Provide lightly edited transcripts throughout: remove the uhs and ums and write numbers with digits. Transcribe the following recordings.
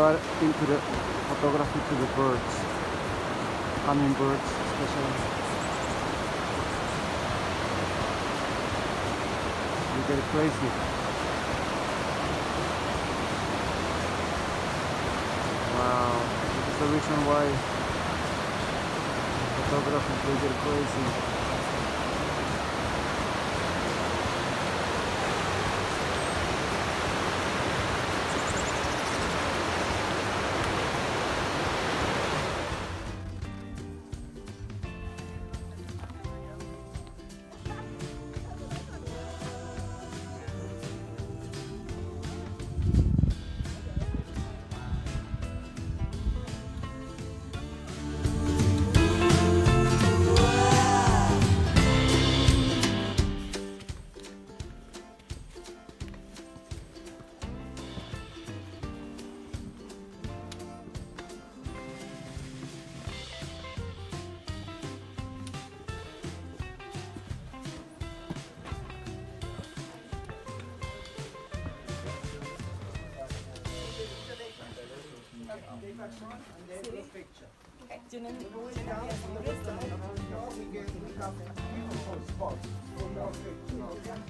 you are into the photography to the birds, hummingbirds especially, you get crazy. Wow, this is the reason why photographers, they get crazy.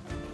Thank you.